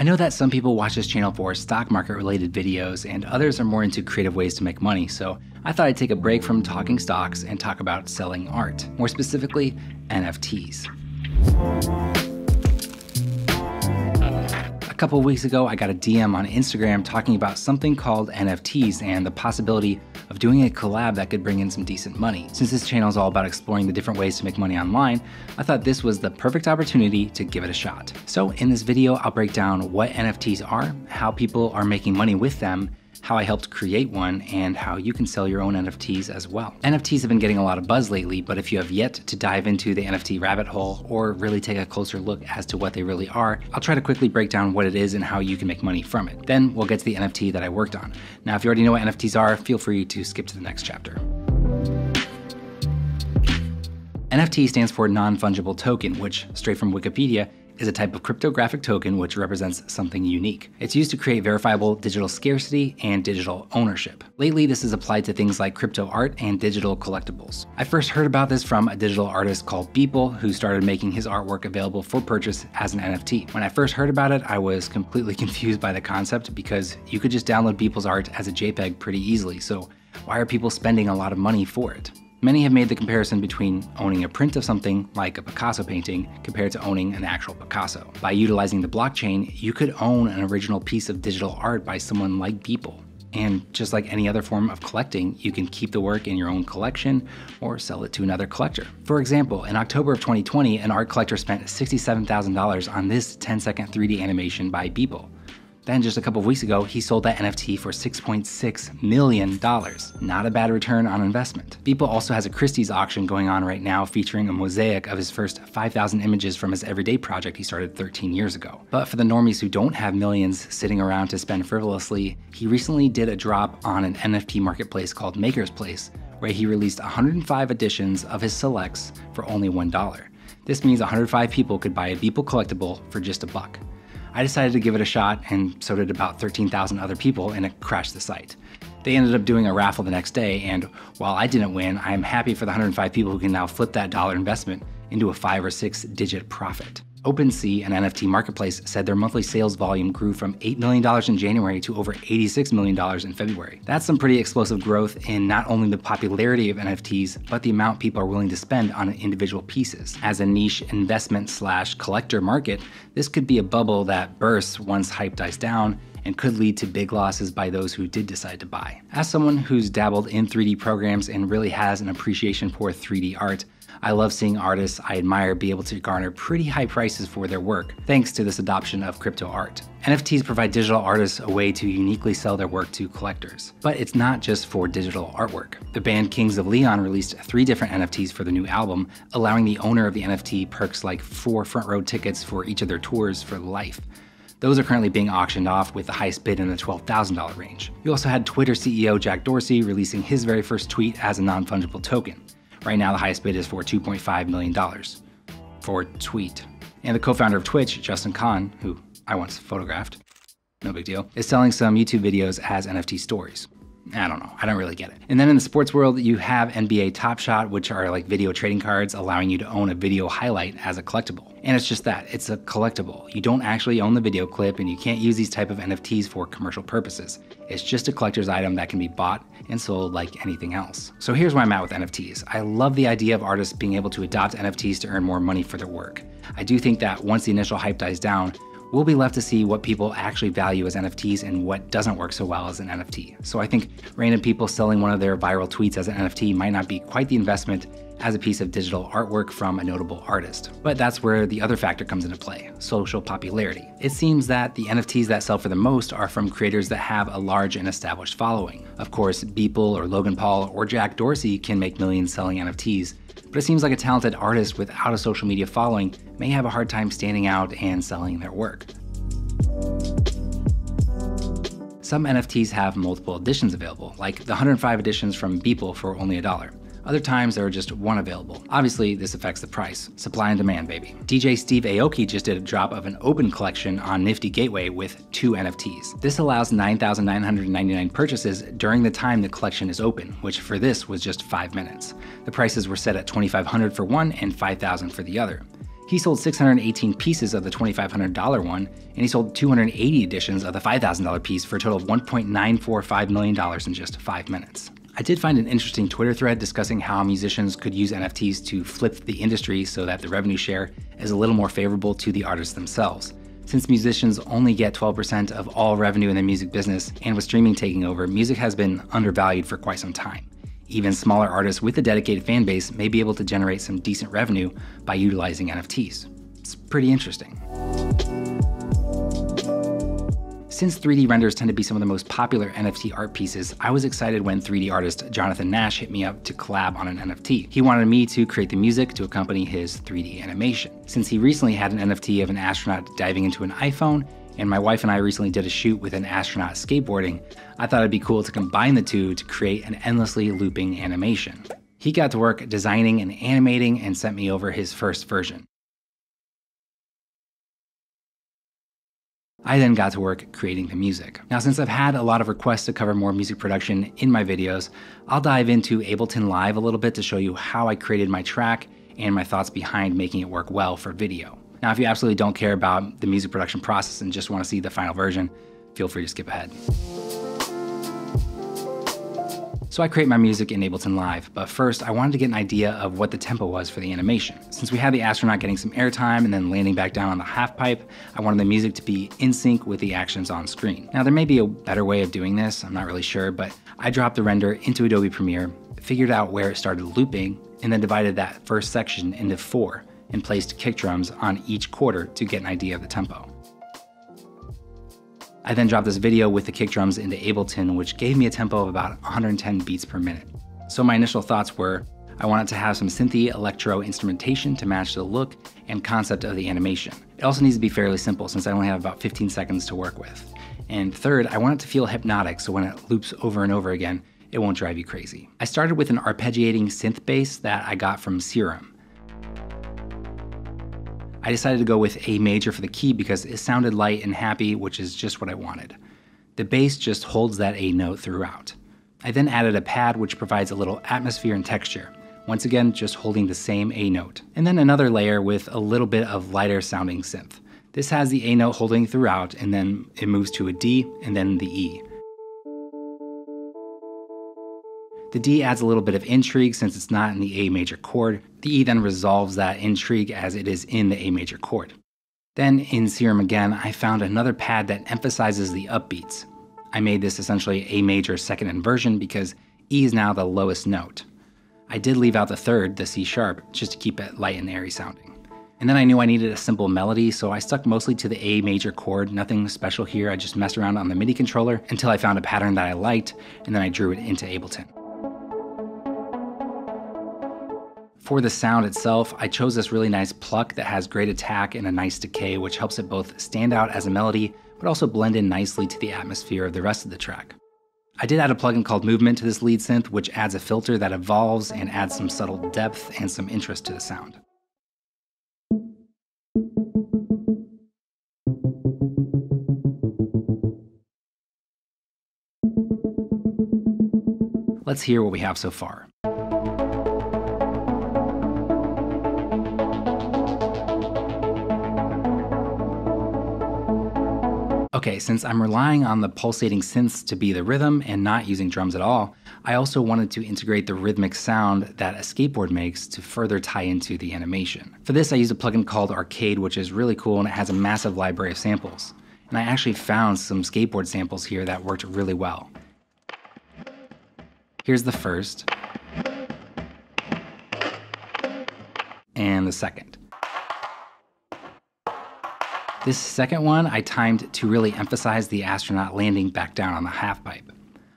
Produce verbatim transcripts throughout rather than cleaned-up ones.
I know that some people watch this channel for stock market related videos and others are more into creative ways to make money, so I thought I'd take a break from talking stocks and talk about selling art, more specifically N F Ts. A couple weeks ago, I got a D M on Instagram talking about something called N F Ts and the possibility of doing a collab that could bring in some decent money. Since this channel is all about exploring the different ways to make money online, I thought this was the perfect opportunity to give it a shot. So in this video, I'll break down what N F Ts are, how people are making money with them, how I helped create one, and how you can sell your own N F Ts as well. N F Ts have been getting a lot of buzz lately, but if you have yet to dive into the N F T rabbit hole or really take a closer look as to what they really are, I'll try to quickly break down what it is and how you can make money from it. Then we'll get to the N F T that I worked on. Now, if you already know what N F Ts are, feel free to skip to the next chapter. N F T stands for non-fungible token, which, straight from Wikipedia, is a type of cryptographic token which represents something unique. It's used to create verifiable digital scarcity and digital ownership. Lately, this is applied to things like crypto art and digital collectibles. I first heard about this from a digital artist called Beeple, who started making his artwork available for purchase as an N F T. When I first heard about it, I was completely confused by the concept because you could just download Beeple's art as a JPEG pretty easily, so why are people spending a lot of money for it? Many have made the comparison between owning a print of something, like a Picasso painting, compared to owning an actual Picasso. By utilizing the blockchain, you could own an original piece of digital art by someone like Beeple. And just like any other form of collecting, you can keep the work in your own collection or sell it to another collector. For example, in October of twenty twenty, an art collector spent sixty-seven thousand dollars on this ten second three D animation by Beeple. Then just a couple of weeks ago, he sold that N F T for six point six million dollars. Not a bad return on investment. Beeple also has a Christie's auction going on right now featuring a mosaic of his first five thousand images from his everyday project he started thirteen years ago. But for the normies who don't have millions sitting around to spend frivolously, he recently did a drop on an N F T marketplace called Maker's Place, where he released one hundred five editions of his selects for only one dollar. This means one hundred five people could buy a Beeple collectible for just a buck. I decided to give it a shot, and so did about thirteen thousand other people, and it crashed the site. They ended up doing a raffle the next day, and while I didn't win, I am happy for the one hundred five people who can now flip that dollar investment into a five or six digit profit. OpenSea, an N F T marketplace, said their monthly sales volume grew from eight million dollars in January to over eighty-six million dollars in February. That's some pretty explosive growth in not only the popularity of N F Ts, but the amount people are willing to spend on individual pieces. As a niche investment slash collector market, this could be a bubble that bursts once hype dies down and could lead to big losses by those who did decide to buy. As someone who's dabbled in three D programs and really has an appreciation for three D art, I love seeing artists I admire be able to garner pretty high prices for their work, thanks to this adoption of crypto art. N F Ts provide digital artists a way to uniquely sell their work to collectors. But it's not just for digital artwork. The band Kings of Leon released three different N F Ts for the new album, allowing the owner of the N F T perks like four front row tickets for each of their tours for life. Those are currently being auctioned off with the highest bid in the twelve thousand dollar range. You also had Twitter C E O Jack Dorsey releasing his very first tweet as a non-fungible token. Right now, the highest bid is for two point five million dollars for a tweet. And the co-founder of Twitch, Justin Kahn, who I once photographed, no big deal, is selling some YouTube videos as N F T stories. I don't know, I don't really get it. And then in the sports world, you have N B A Top Shot, which are like video trading cards allowing you to own a video highlight as a collectible. And it's just that, it's a collectible. You don't actually own the video clip and you can't use these type of N F Ts for commercial purposes. It's just a collector's item that can be bought and sold like anything else. So here's where I'm at with N F Ts. I love the idea of artists being able to adopt N F Ts to earn more money for their work. I do think that once the initial hype dies down, we'll be left to see what people actually value as N F Ts and what doesn't work so well as an N F T. So I think random people selling one of their viral tweets as an N F T might not be quite the investment as a piece of digital artwork from a notable artist. But that's where the other factor comes into play, social popularity. It seems that the N F Ts that sell for the most are from creators that have a large and established following. Of course, Beeple or Logan Paul or Jack Dorsey can make millions selling N F Ts, but it seems like a talented artist without a social media following may have a hard time standing out and selling their work. Some N F Ts have multiple editions available, like the one hundred five editions from Beeple for only a dollar. Other times there are just one available. Obviously, this affects the price. Supply and demand, baby. D J Steve Aoki just did a drop of an open collection on Nifty Gateway with two N F Ts. This allows nine thousand nine hundred ninety-nine purchases during the time the collection is open, which for this was just five minutes. The prices were set at twenty-five hundred dollars for one and five thousand dollars for the other. He sold six hundred eighteen pieces of the twenty-five hundred dollar one, and he sold two hundred eighty editions of the five thousand dollar piece for a total of one point nine four five million dollars in just five minutes. I did find an interesting Twitter thread discussing how musicians could use N F Ts to flip the industry so that the revenue share is a little more favorable to the artists themselves. Since musicians only get twelve percent of all revenue in the music business, and with streaming taking over, music has been undervalued for quite some time. Even smaller artists with a dedicated fan base may be able to generate some decent revenue by utilizing N F Ts. It's pretty interesting. Since three D renders tend to be some of the most popular N F T art pieces, I was excited when three D artist Jonathan Nash hit me up to collab on an N F T. He wanted me to create the music to accompany his three D animation. Since he recently had an N F T of an astronaut diving into an iPhone, and my wife and I recently did a shoot with an astronaut skateboarding, I thought it'd be cool to combine the two to create an endlessly looping animation. He got to work designing and animating and sent me over his first version. I then got to work creating the music. Now, since I've had a lot of requests to cover more music production in my videos, I'll dive into Ableton Live a little bit to show you how I created my track and my thoughts behind making it work well for video. Now, if you absolutely don't care about the music production process and just want to see the final version, feel free to skip ahead. So I create my music in Ableton Live, but first I wanted to get an idea of what the tempo was for the animation. Since we had the astronaut getting some airtime and then landing back down on the half pipe, I wanted the music to be in sync with the actions on screen. Now, there may be a better way of doing this, I'm not really sure, but I dropped the render into Adobe Premiere, figured out where it started looping, and then divided that first section into four, and placed kick drums on each quarter to get an idea of the tempo. I then dropped this video with the kick drums into Ableton, which gave me a tempo of about one hundred ten beats per minute. So my initial thoughts were, I wanted to have some synthy electro instrumentation to match the look and concept of the animation. It also needs to be fairly simple since I only have about fifteen seconds to work with. And third, I want it to feel hypnotic so when it loops over and over again, it won't drive you crazy. I started with an arpeggiating synth bass that I got from Serum. I decided to go with A major for the key because it sounded light and happy, which is just what I wanted. The bass just holds that A note throughout. I then added a pad which provides a little atmosphere and texture, once again just holding the same A note. And then another layer with a little bit of lighter sounding synth. This has the A note holding throughout and then it moves to a D and then the E. The D adds a little bit of intrigue since it's not in the A major chord. The E then resolves that intrigue as it is in the A major chord. Then in Serum again, I found another pad that emphasizes the upbeats. I made this essentially A major second inversion because E is now the lowest note. I did leave out the third, the C sharp, just to keep it light and airy sounding. And then I knew I needed a simple melody, so I stuck mostly to the A major chord, nothing special here. I just messed around on the MIDI controller until I found a pattern that I liked, and then I drew it into Ableton. For the sound itself, I chose this really nice pluck that has great attack and a nice decay, which helps it both stand out as a melody, but also blend in nicely to the atmosphere of the rest of the track. I did add a plugin called Movement to this lead synth, which adds a filter that evolves and adds some subtle depth and some interest to the sound. Let's hear what we have so far. Okay, since I'm relying on the pulsating synths to be the rhythm and not using drums at all, I also wanted to integrate the rhythmic sound that a skateboard makes to further tie into the animation. For this, I used a plugin called Arcade, which is really cool and it has a massive library of samples. And I actually found some skateboard samples here that worked really well. Here's the first, and the second. This second one I timed to really emphasize the astronaut landing back down on the half pipe.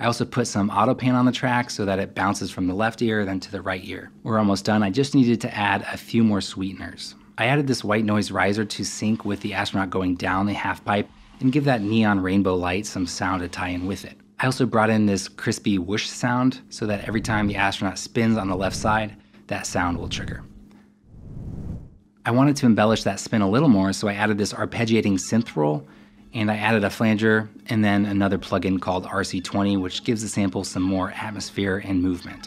I also put some auto pan on the track so that it bounces from the left ear then to the right ear. We're almost done, I just needed to add a few more sweeteners. I added this white noise riser to sync with the astronaut going down the half pipe and give that neon rainbow light some sound to tie in with it. I also brought in this crispy whoosh sound so that every time the astronaut spins on the left side, that sound will trigger. I wanted to embellish that spin a little more, so I added this arpeggiating synth roll, and I added a flanger, and then another plugin called R C twenty, which gives the sample some more atmosphere and movement.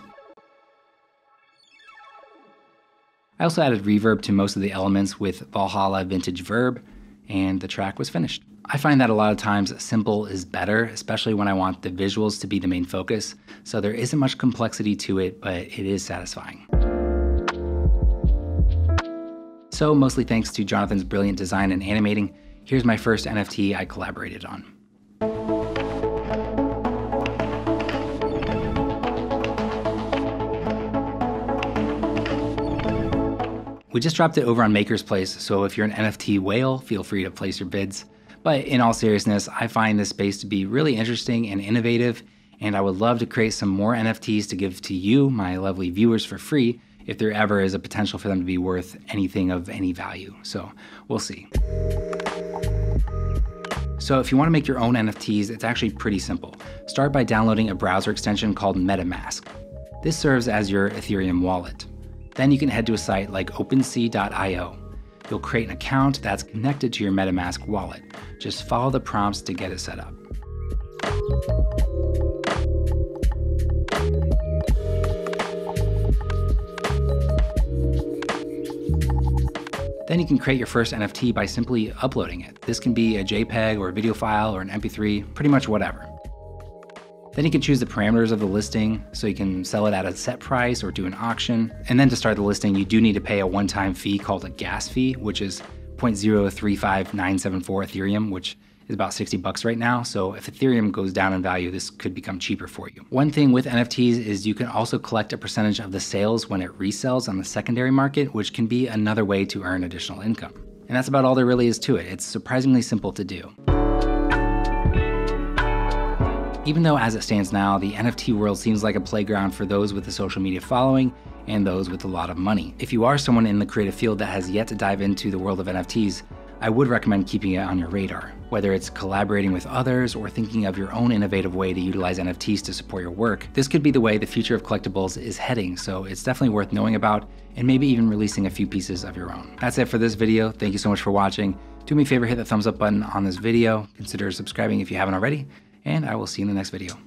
I also added reverb to most of the elements with Valhalla Vintage Verb, and the track was finished. I find that a lot of times simple is better, especially when I want the visuals to be the main focus, so there isn't much complexity to it, but it is satisfying. So mostly thanks to Jonathan's brilliant design and animating, here's my first N F T I collaborated on. We just dropped it over on Maker's Place, so if you're an N F T whale, feel free to place your bids. But in all seriousness, I find this space to be really interesting and innovative, and I would love to create some more N F Ts to give to you, my lovely viewers, for free, if there ever is a potential for them to be worth anything of any value. So we'll see. So if you want to make your own N F Ts, it's actually pretty simple. Start by downloading a browser extension called MetaMask. This serves as your Ethereum wallet. Then you can head to a site like OpenSea dot i o. You'll create an account that's connected to your MetaMask wallet. Just follow the prompts to get it set up. Then you can create your first N F T by simply uploading it. This can be a JPEG or a video file or an M P three, pretty much whatever. Then you can choose the parameters of the listing, so you can sell it at a set price or do an auction. And then to start the listing, you do need to pay a one-time fee called a gas fee, which is zero point zero three five nine seven four Ethereum, which is about sixty bucks right now. So if Ethereum goes down in value, this could become cheaper for you. One thing with N F Ts is you can also collect a percentage of the sales when it resells on the secondary market, which can be another way to earn additional income. And that's about all there really is to it. It's surprisingly simple to do. Even though as it stands now, the N F T world seems like a playground for those with a social media following and those with a lot of money. If you are someone in the creative field that has yet to dive into the world of N F Ts, I would recommend keeping it on your radar. Whether it's collaborating with others or thinking of your own innovative way to utilize N F Ts to support your work, this could be the way the future of collectibles is heading, so it's definitely worth knowing about and maybe even releasing a few pieces of your own. That's it for this video. Thank you so much for watching. Do me a favor, hit the thumbs up button on this video. Consider subscribing if you haven't already, and I will see you in the next video.